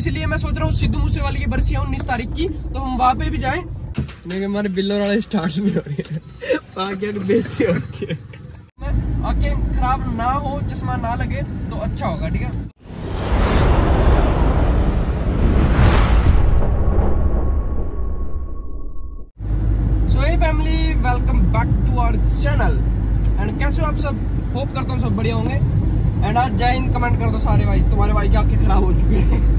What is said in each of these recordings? इसलिए मैं सोच रहा हूँ सिद्धू मूसे वाले की बरसी 19 तारीख की, तो हम वहाँ पे भी जाए। लेकिन हमारे बिल्लोर वाला स्टार्ट नहीं हो रही है, आंखें खराब ना हो, चश्मा ना लगे तो अच्छा होगा। ठीक है, family welcome back to our channel. And कैसे हो आप सब? होप करता हूँ सब बढ़िया होंगे। एंड आज जय हिंद कमेंट कर दो सारे भाई, तुम्हारे भाई की आंखें खराब हो चुकी है।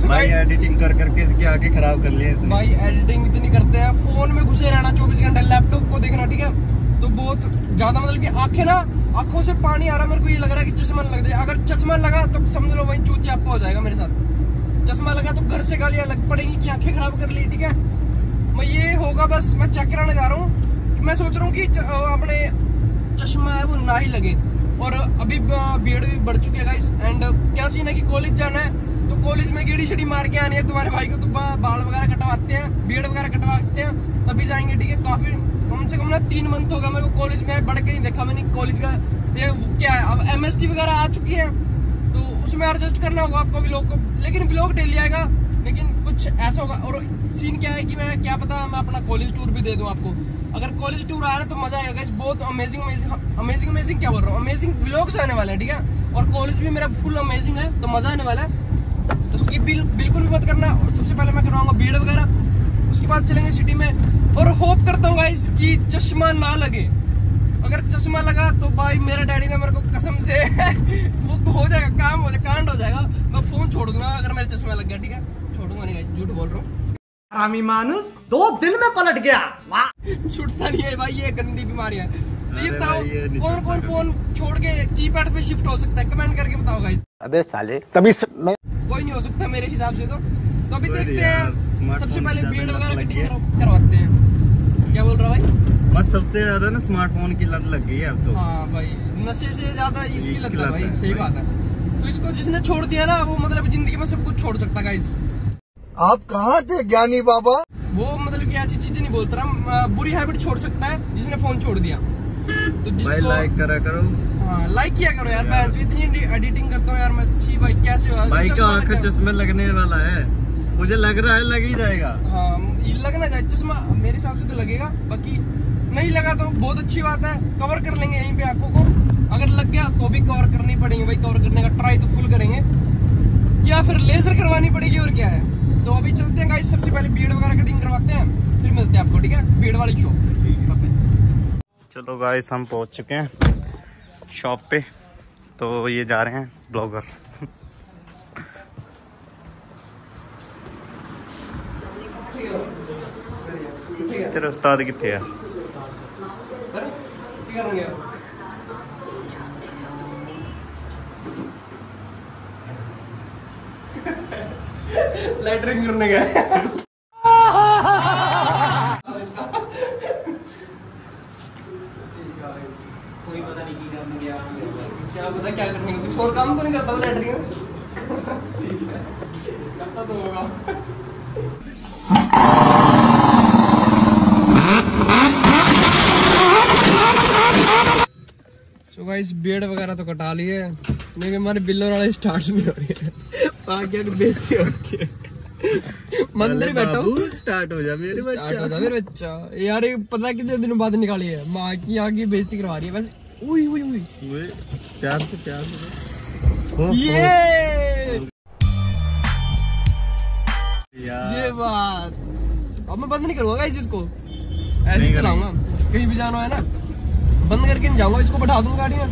so भाई एडिटिंग कर करके इसकी आंखें खराब कर लिए। भाई एडिटिंग इतनी करते हैं, फोन में घुसे रहना 24 घंटे, लैपटॉप को देखना। ठीक है, तो बहुत ज्यादा मतलब कि आंखें ना, आंखों से पानी आ रहा। मेरे को ये लग रहा है कि चश्मा लग जाए। अगर चश्मा लगा तो समझ लो वही चूतिया हो जाएगा मेरे साथ। चश्मा लगा तो घर से गालियाँ लग पड़ेंगी कि आंखें खराब कर ली। ठीक है, मैं ये होगा बस। मैं चेक कराने जा रहा हूँ। मैं सोच रहा हूँ कि अपने चश्मा है वो ना ही लगे। और अभी भीड़ भी बढ़ चुकी है गाइस। एंड क्या सीन है कि कॉलेज जाना है, तो कॉलेज में गेड़ी छड़ी मार के आनी है तुम्हारे भाई को। तो बाल वगैरह कटवाते हैं, भीड़ वगैरह कटवाते हैं, तभी जाएंगे। ठीक है, काफी कम से कम ना 3 मंथ होगा मेरे को कॉलेज में बढ़ के नहीं देखा मैंने कॉलेज का। ये क्या है, अब MST वगैरह आ चुकी है तो उसमें एडजस्ट करना होगा आपको व्लॉग को। लेकिन व्लॉग डेली आएगा, लेकिन कुछ ऐसा होगा। और सीन क्या है कि मैं क्या पता मैं अपना कॉलेज टूर भी दे दूं आपको। अगर कॉलेज टूर आ रहा है तो मजा आएगा गाइस। बहुत अमेजिंग क्या बोल रहा हूँ, अमेजिंग व्लॉग्स आने वाले हैं। ठीक है, और कॉलेज भी मेरा फुल अमेजिंग है, तो मजा आने वाला है। तो उसकी बिल्कुल भी मत करना। और सबसे पहले मैं करवाऊंगा भीड़ वगैरह, उसके बाद चलेंगे सिटी में। और होप करता हूँ गाइस कि चश्मा ना लगे। अगर चश्मा लगा तो भाई मेरे डैडी ने मेरे को कसम से वो हो जाएगा, काम हो जाएगा, कांड हो जाएगा। मैं फोन छोड़ दूंगा अगर मेरे चश्मा लग गया। ठीक है, छोड़ूंगा नहीं, झूठ बोल रहा हूँ। हरामी मानुस 2 दिन में पलट गया। छूटता नहीं है भाई, ये गंदी बीमारी है। तो ये बताओ कौन कौन फोन छोड़ के कीपैड पे शिफ्ट हो सकता है? कमेंट करके बताओ गाइस। अबे साले तभी कोई नहीं हो सकता मेरे हिसाब से। तो अभी देखते हैं। सबसे पहले भीड़ वगैरह करवाते हैं। क्या बोल रहा भाई? बस सबसे ज्यादा ना स्मार्टफोन की लत लग गई है अब तो। हाँ भाई, नशे से ज्यादा इसकी लत है भाई। सही बात है। तो इसको जिसने छोड़ दिया ना, वो मतलब जिंदगी में सब कुछ छोड़ सकता है गाइस। आप कहाँ थे ज्ञानी बाबा? वो मतलब कि ऐसी चीजें नहीं बोलता रहा, बुरी हैबिट छोड़ सकता है जिसने फोन छोड़ दिया। तो भाई लाइक करा करो। हाँ लाइक किया करो यार। मैं इतनी एडिटिंग करता हूँ यार मैं। अच्छी भाई कैसे भाई का आंखें चश्मे लगने वाला है, मुझे लग रहा है लग ही जाएगा। हाँ लगना चाहिए चश्मा, मेरे हिसाब से तो लगेगा। बाकी नहीं लगा तो बहुत अच्छी बात है, कवर कर लेंगे यहीं पे आंखों को। अगर लग गया तो भी कवर करनी पड़ेगी भाई, कवर करने का ट्राई तो फुल करेंगे, या फिर लेजर करवानी पड़ेगी। और क्या है, तो अभी चलते हैं गाइस। सबसे पहले भीड़ वगैरह कटिंग करवाते हैं, फिर मिलते हैं आपको। ठीक है, भीड़ वाली शॉप पे। चलो गाइस, हम पहुंच चुके हैं शॉप पे। तो ये जा रहे हैं ब्लॉगर। तेरे उस्ताद कितने है? लेटरिंग करने गया। कोई पता नहीं क्या करने गया, क्या पता क्या करने गया। कुछ और काम तो नहीं करता हूँ लेटरिंग में? ठीक है, करता तो होगा। तो गाइस बेड वगैरह तो कटा लिए, लेकिन हमारे बिल्लोर वाला स्टार्ट नहीं हो रही है। आगे बेइज्जती होती है। मंदिर बैठो, स्टार्ट हो जा मेरे बच्चा, स्टार्ट हो जा मेरे बच्चा। यार ये पता कितने दिनों बाद निकाली है, माँ की आगे बेइज्जती करवा रही है बस। उई उई उई उई, प्यार से प्यार से। ये बात अब मैं बंद नहीं करूंगा गाइस, इसको ऐसे चलाऊंगा। कहीं भी जाना है ना, बंद करके नहीं जाऊंगा, इसको बैठा दूंगा गाड़ी में।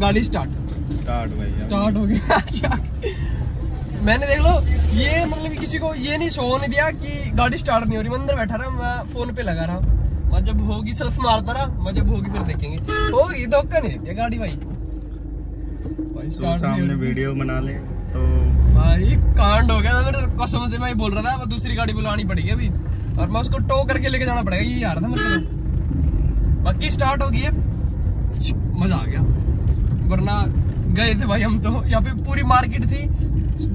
गाड़ी स्टार्ट भाई, स्टार्ट हो गया। मैंने देख लो, ये मतलब किसी को ये नहीं शो नहीं दिया कि गाड़ी स्टार्ट नहीं हो रही। मैं अंदर बैठा रहा, मैं फोन पे लगा रहा, मैं जब होगी सेल्फ मारता रहा, मैं जब होगी फिर देखेंगे। होगी तो नहीं देती गाड़ी भाई। भाई स्टार्ट सामने वीडियो बना ले तो भाई कांड हो गया था मेरे कसम से। मैं बोल रहा था दूसरी गाड़ी बुलानी पड़ेगी अभी, और मैं उसको टो करके लेके जाना पड़ेगा। ये यार था मेरे को। बाकी स्टार्ट हो गई है, मजा आ गया। वरना गए थे भाई हम तो, यहाँ पे पूरी मार्केट थी,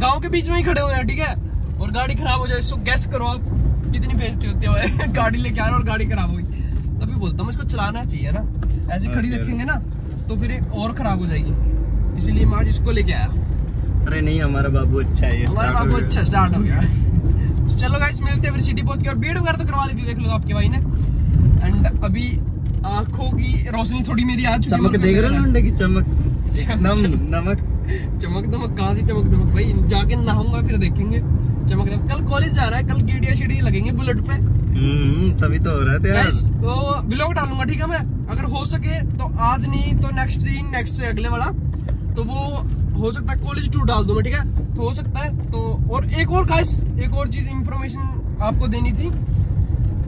गांव के बीच में ही खड़े हुए हैं। ठीक है, और गाड़ी खराब हो जाए, इसको गैस करो आप कितनी बेइज्जती होती है। गाड़ी लेके आ रहे और गाड़ी खराब हुई, तभी बोलता हूँ इसको चलाना चाहिए ना। ऐसे खड़ी रखेंगे ना तो फिर और खराब हो जाएगी। इसीलिए मैं आज इसको लेके आया। अरे नहीं, हमारा बाबू अच्छा है, हमारा बाबू अच्छा स्टार्ट हो गया। तो चलो गाइस मिलते हैं फिर सिटी पहुंच के, और बीड वगैरह तो करवा ली थी देख लो आपके भाई ने। एंड अभी आंखों की रोशनी थोड़ी मेरी आ चुकी है, चमक देख रहे हो अंडे की चमक, एकदम नमक चमक दमक। कहाँ से चमक दमक भाई, जाके नहाऊंगा फिर देखेंगे चमक दमक। कल कॉलेज जा रहा है, कल गेड़िया शेड़िया लगेंगे बुलेट पे, तभी तो हो रहा है यार। तो ब्लॉग डालूंगा ठीक है मैं, अगर हो सके तो आज नहीं तो नेक्स्ट वीक, नेक्स्ट से अगले वाला, तो वो हो सकता है कॉलेज टूर डाल दूंगा ठीक है, तो हो सकता है। तो और एक और खास एक और चीज इंफॉर्मेशन आपको देनी थी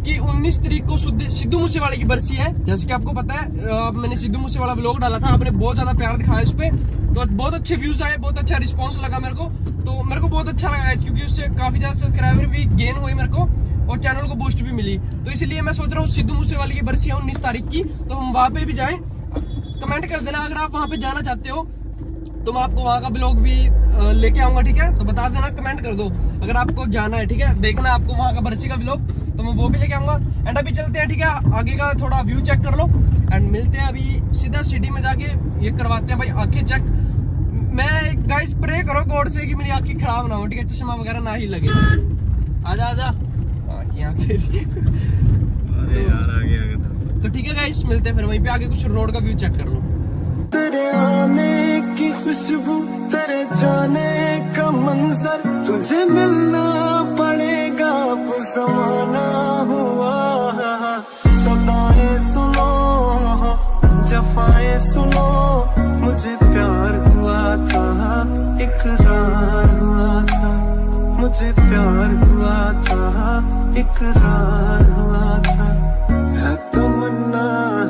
कि 19 तारीख को सिद्धू मूसे वाले की बरसी है। जैसे कि आपको पता है मैंने सिद्धू मूसे वाला व्लॉग डाला था, आपने बहुत ज्यादा प्यार दिखाया उस पर, तो बहुत अच्छे व्यूज आए, बहुत अच्छा रिस्पांस लगा मेरे को, तो मेरे को बहुत अच्छा लगा क्योंकि उससे काफी ज्यादा सब्सक्राइबर भी गेन हुए मेरे को और चैनल को बूस्ट भी मिली। तो इसलिए मैं सोच रहा हूँ सिद्धू मूसे वाले की बरसी है 19 तारीख की, तो हम वहाँ पे भी जाए। कमेंट कर देना अगर आप वहाँ पे जाना चाहते हो, तो मैं आपको वहाँ का ब्लॉग भी लेके आऊंगा ठीक है, तो बता देना, कमेंट कर दो अगर आपको जाना है ठीक है, देखना आपको वहाँ का बरसी का ब्लॉग, तो मैं वो भी लेके आऊंगा। एंड अभी चलते हैं ठीक है, आगे का थोड़ा व्यू चेक कर लो एंड मिलते हैं। अभी सीधा सिटी में जाके ये करवाते हैं भाई आंखें चेक। मैं गाइस प्रे करो गॉड से कि मेरी आंखें खराब ना हो ठीक है, चश्मा वगैरह ना ही लगे। आजा आजा तो ठीक है गाइस, मिलते हैं फिर वहीं पे, आगे कुछ रोड का व्यू चेक कर लो। तेरे आने की खुशबू, तेरे जाने का मंजर, तुझे मिलना पड़ेगा अब ज़माना हुआ। सदाएं सुनो जफाएं सुनो, मुझे प्यार हुआ था इकरार हुआ था, मुझे प्यार हुआ था इकरार हुआ था। है तमन्ना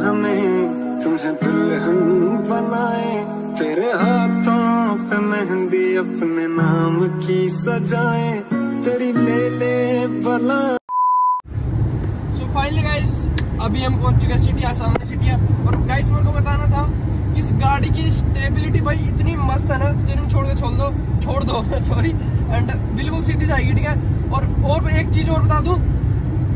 हमें तुम्हें दुल्हन बनाए, तेरे हाथों पे मेहंदी अपने नाम की सजाए, तेरी ले ले बला। सो फाइनली गाइस अभी हम पहुंच चुके हैं सिटिया, सामने सिटिया। और गाइस मेरे को बताना था कि इस गाड़ी की स्टेबिलिटी भाई इतनी मस्त है ना, स्टीयरिंग छोड़ दो सॉरी, एंड बिल्कुल सीधी जाएगी ठीक है। और एक चीज़ और बता दूं,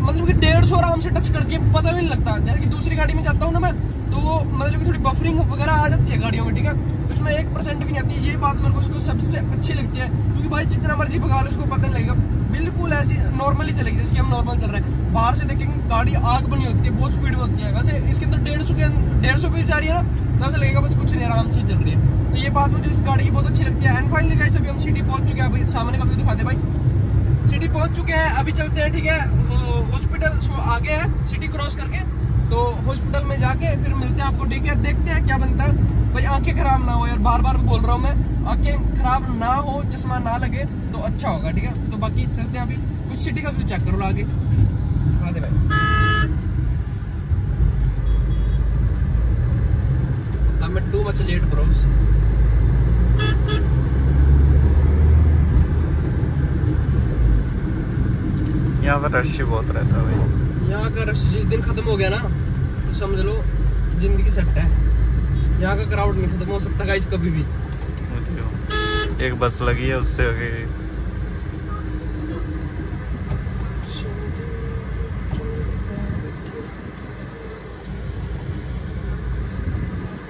मतलब कि 150 आराम से टच करती है, पता भी नहीं लगता। जैसे कि दूसरी गाड़ी में जाता हूँ ना मैं, तो वो मतलब कि थोड़ी बफरिंग वगैरह आ जाती है गाड़ियों में ठीक है, तो उसमें 1% भी नहीं आती। ये बात मेरे को इसको सबसे अच्छी लगती है, क्योंकि भाई जितना मर्जी भगा लो उसको पता नहीं लगेगा, बिल्कुल ऐसी नॉर्मली चलेगी जैसे कि हम नॉर्मल चल रहे हैं। बाहर से देखेंगे गाड़ी आग बनी होती है, बहुत स्पीड में होती है, वैसे इसके अंदर 150 पे जा रही है ना, वैसे लगेगा बस कुछ नहीं, आराम से चल रही है। तो ये बात मुझे इस गाड़ी की बहुत अच्छी लगती है। एंड फाइनली गाइस अभी हम सिटी पहुँच चुके हैं, भाई सामने का व्यू दिखाते हैं भाई, सिटी पहुँच चुके हैं। अभी चलते हैं ठीक है, हॉस्पिटल आगे है सिटी क्रॉस करके, तो हॉस्पिटल में जाके फिर मिलते हैं आपको ठीक है, देखते हैं क्या बनता है। भाई आंखें खराब ना हो यार, बार बार बोल रहा हूँ मैं, आंखें खराब ना हो, चश्मा ना लगे तो अच्छा होगा ठीक है। तो बाकी चलते हैं, अभी कुछ सिटी का व्यू चेक करो आगे। हाँ दे भाई, I am too much late bros. यहाँ पर रश बहुत रहता है भाई, यहाँ का रश जिस दिन खत्म हो गया ना तो समझ लो जिंदगी सेट है, यहाँ का क्राउड नहीं खत्म हो सकता गाइस कभी भी। एक बस लगी है उससे आगे।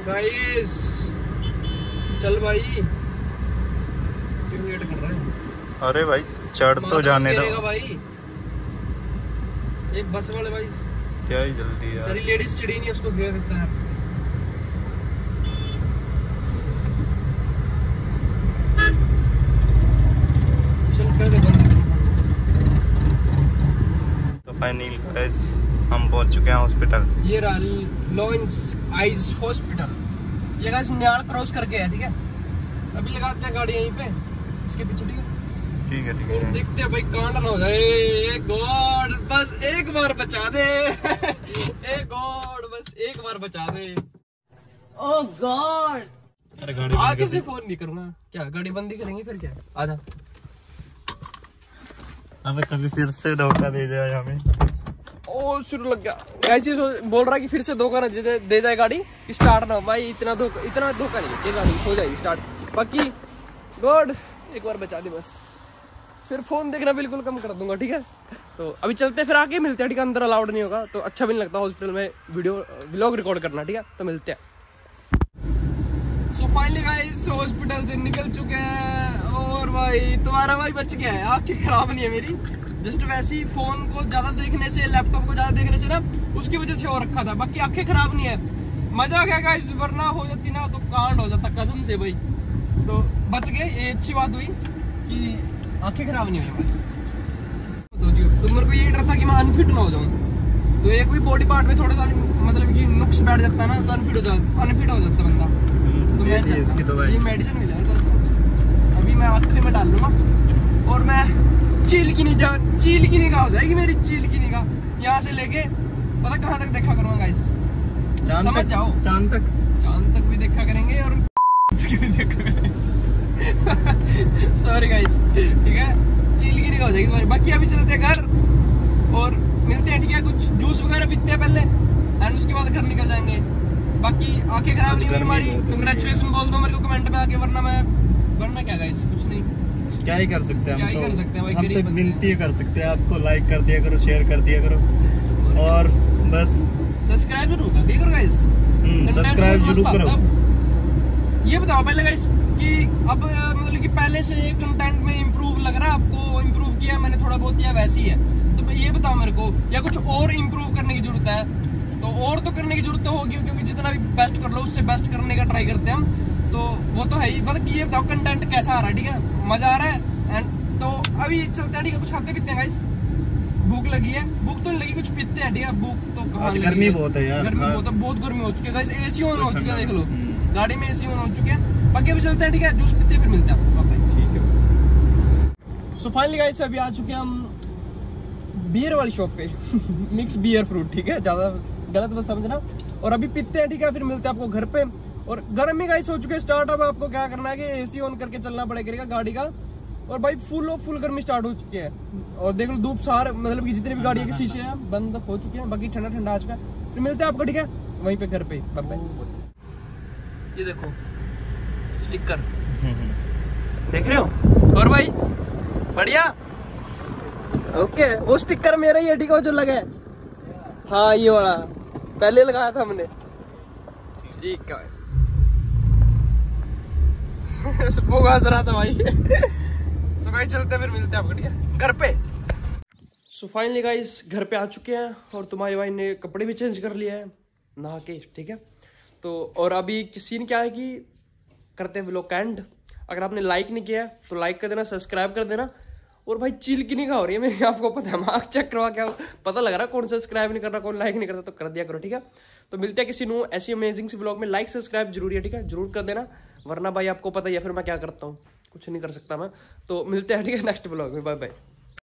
गाइस चल भाई, क्यों लेट कर रहा है? अरे भाई चढ़ तो जाने दो भाई, एक बस वाले भाई क्या ही जल्दी यार। चली लेडीज चढ़ी नहीं, उसको घेर देता है। चल कर दे बंद। तो फाइनली गाइस हम पहुंच चुके हैं हॉस्पिटल, ये रहा लॉयंस आईज हॉस्पिटल, ये गाइस न्याल क्रॉस करके है ठीक है। अभी लगाते हैं गाड़ी यहीं पे, इसके पीछे ठीक है ठीक है ठीक है, देखते हैं भाई कांड ना हो जाए। गॉड बस एक बार बचा दे, एक गॉड बस एक बार बचा दे, ओ गॉड। आगे से फोन नहीं करूंगा, क्या गाड़ी बंदी करेंगे फिर क्या? आजा, अबे कभी फिर से धोखा दे जाए हमें। ओ शुरू लग गया, ऐसे बोल रहा है कि फिर से धोखा ना दे जाए गाड़ी, स्टार्ट ना भाई। इतना धोखा नहीं, ये गाड़ी हो जाएगी स्टार्ट पक्की। गॉड एक बार बचा दे बस, फिर फोन देखना बिल्कुल कम कर दूंगा ठीक है। तो अभी चलते हैं फिर, आके मिलते हैं ठीक है, अंदर अलाउड नहीं होगा तो अच्छा भी नहीं लगता हॉस्पिटल में वीडियो व्लॉग रिकॉर्ड करना ठीक है, तो मिलते हैं। सो फाइनली गाइस हॉस्पिटल से निकल चुके हैं और भाई तुम्हारा भाई बच गया है, आँखें खराब नहीं है मेरी। जस्ट वैसे ही फोन को ज्यादा देखने से, लैपटॉप को ज्यादा देखने से ना, उसकी वजह से हो रखा था, बाकी आँखें खराब नहीं है। मजा क्या गाइस, वरना हो जाती ना तो कांड हो जाता कसम से भाई। तो बच गए, ये अच्छी बात हुई कि आँखें खराब नहीं हुई। तो मेरे को ये डर था कि मैं अनफिट ना हो जाऊँ, तो एक भी बॉडी पार्ट में थोड़ा सा मतलब कि नुक्स बैठ जाता ना तो अनफिट हो जाता बंदा। तो मैंने तो ये मेडिसिन मिला अभी, मैं आँखें में डाल लूँगा और मैं चील की निगाह हो जाएगी मेरी, चील की निगाह यहाँ से लेके पता कहाँ तक देखा करूँगा गाइस, समझ जाओ। चांद तक भी देखा करेंगे और सॉरी गाइस, ठीक है, चील की निगाह हो जाएगी तुम्हारी। बाकी अभी चलते हैं घर और मिलते हैं, ठीक है, कुछ जूस वगैरह पीते हैं पहले एंड उसके बाद घर निकल जाएंगे। बाकी आंखें खराब नहीं हुई हमारी, कंग्रेचुलेशन बोल दो मेरे को कमेंट में आके, वरना क्या गाइस, कुछ नहीं, क्या ही कर सकते हैं हम, तो कर सकते हैं भाई, हम तो विनती कर सकते हैं आपको, लाइक कर दिया करो, शेयर कर दिया करो और बस सब्सक्राइब जरूर कर दिया करो गाइस, सब्सक्राइब जरूर करो। ये बताओ पहले गाइस कि अब मतलब कि पहले से कंटेंट में इम्प्रूव लग रहा है आपको, इम्प्रूव किया मैंने थोड़ा बहुत किया वैसे ही है, तो ये बताओ मेरे को या कुछ और इम्प्रूव करने की जरूरत है, तो और तो करने की जरूरत होगी क्योंकि जितना भी बेस्ट कर लो उससे बेस्ट करने का ट्राई करते हैं हम, तो वो तो है ही। मतलब कि ये बताओ कंटेंट कैसा आ रहा है, ठीक है, मजा आ रहा है एंड, तो अभी चलते हैं, ठीक है, कुछ खाते पीते हैं गाइस, भूख लगी है, भूख तो नहीं लगी, कुछ पीते हैं, ठीक है, भूख तो कहाँ लगी, गर्मी बहुत है यार, गर्मी बहुत है, बहुत गर्मी हो चुकी है गाइस, एसी ऑन हो चुका है, देख लो गाड़ी में एसी ऑन हो चुके हैं। बाकी अभी चलते हैं, ठीक है, जूस पीते हैं फिर मिलते हैं आपको, ठीक है। सो फाइनली गाइस अभी आ चुके हैं हम बियर वाली शॉप पे, मिक्स बियर फ्रूट, ठीक है, ज्यादा गलत मत समझना, और अभी पीते हैं, ठीक है, फिर मिलते हैं आपको घर पे। और गर्मी गाइस हो चुके हैं स्टार्ट, अब आपको क्या करना है कि एसी ऑन करके चलना पड़ेगा गाड़ी का, और भाई फुल गर्मी स्टार्ट हो चुकी है और देख लो धूप सार मतलब कि जितनी भी गाड़ियों के शीशे हैं बंद हो चुके हैं, बाकी ठंडा आज का फिर मिलते हैं आपको, ठीक है, वहीं पे घर पे। ये देखो स्टिकर देख रहे हो, और भाई बढ़िया, ओके, वो स्टिकर मेरा ही है, ठीक है, जो लगा है, हाँ ये वाला पहले लगाया था हमने, ठीक है। वो हंस रहा था भाई। सो गाइस चलते फिर मिलते हैं आपको, ठीक है, घर पे। सो फाइनली गाइस घर पे आ चुके हैं और तुम्हारे भाई ने कपड़े भी चेंज कर लिए हैं नहा के, ठीक है, तो और अभी सीन क्या है कि करते हैं व्लॉग एंड। अगर आपने लाइक नहीं किया तो लाइक कर देना, सब्सक्राइब कर देना, और भाई चील की निगाह हो रही है मेरी, आपको पता है, मार्क चेक करवा क्या पता लग रहा है कौन सब्सक्राइब नहीं कर रहा, कौन लाइक नहीं करता, तो कर दिया करो, ठीक है। तो मिलते हैं किसी नो ऐसी अमेजिंग सी व्लॉग में, लाइक सब्सक्राइब जरूरी है, ठीक है, जरूर कर देना, वरना भाई आपको पता ही है फिर मैं क्या करता हूँ, कुछ नहीं कर सकता मैं, तो मिलते हैं, ठीक है, नेक्स्ट व्लॉग में, बाय बाय।